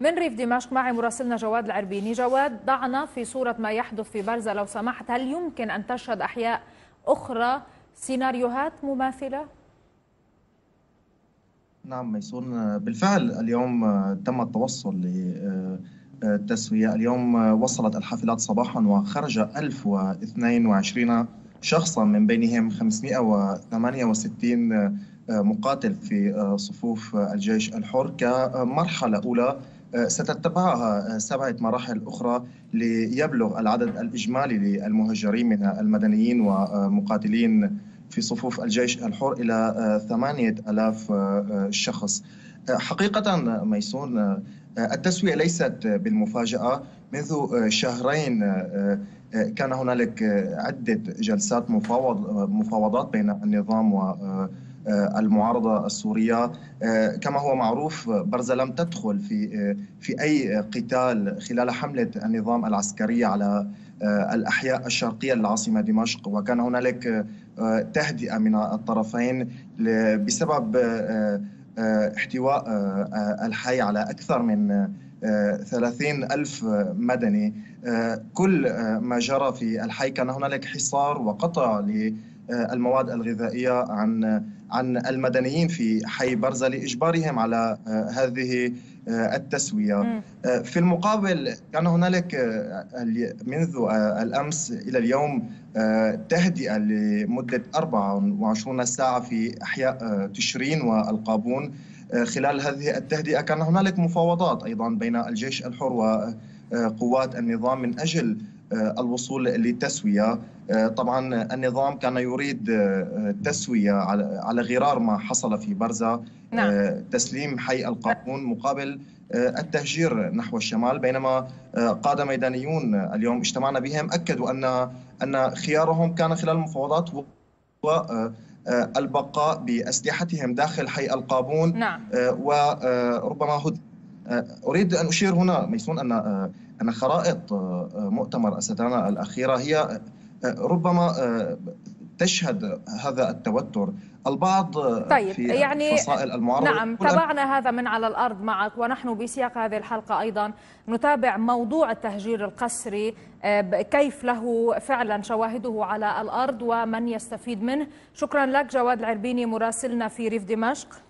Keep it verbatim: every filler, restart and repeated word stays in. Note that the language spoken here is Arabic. من ريف دمشق معي مراسلنا جواد العربيني. جواد، ضعنا في صورة ما يحدث في برزة لو سمحت. هل يمكن أن تشهد أحياء أخرى سيناريوهات مماثلة؟ نعم ميسون، بالفعل اليوم تم التوصل ل التسوية. اليوم وصلت الحافلات صباحا وخرج ألف واثنين وعشرين شخصا، من بينهم خمسمئة وثمانية وستين مقاتل في صفوف الجيش الحر، كمرحلة أولى ستتبعها سبعة مراحل أخرى ليبلغ العدد الإجمالي للمهجرين من المدنيين ومقاتلين في صفوف الجيش الحر إلى ثمانية آلاف شخص. حقيقة ميسون، التسوية ليست بالمفاجأة. منذ شهرين كان هنالك عدة جلسات مفاوضات بين النظام والمعارضة السورية. كما هو معروف، برزة لم تدخل في في أي قتال خلال حملة النظام العسكرية على الأحياء الشرقية للعاصمة دمشق، وكان هنالك تهدئة من الطرفين بسبب احتواء الحي على أكثر من ثلاثين ألف مدني. كل ما جرى في الحي كان هنالك حصار وقطع للمواد الغذائية عن عن المدنيين في حي برزة لإجبارهم على هذه التسوية. في المقابل كان هنالك منذ الأمس إلى اليوم تهدئة لمدة أربع وعشرين ساعة في أحياء تشرين والقابون. خلال هذه التهدئة كان هنالك مفاوضات أيضا بين الجيش الحر وقوات النظام من أجل الوصول للتسوية. طبعا النظام كان يريد تسوية على غرار ما حصل في برزة، نعم. تسليم حي القابون مقابل التهجير نحو الشمال، بينما قادة ميدانيون اليوم اجتمعنا بهم أكدوا أن أن خيارهم كان خلال المفاوضات والبقاء بأسلحتهم داخل حي القابون، نعم. وربما هد أريد أن أشير هنا ميسون أن أن خرائط مؤتمر أستانا الأخيرة هي ربما تشهد هذا التوتر. البعض طيب في يعني فصائل المعارضة، نعم، تابعنا هذا من على الأرض معك، ونحن بسياق هذه الحلقة أيضا نتابع موضوع التهجير القسري، كيف له فعلا شواهده على الأرض ومن يستفيد منه. شكرا لك جواد العربيني مراسلنا في ريف دمشق.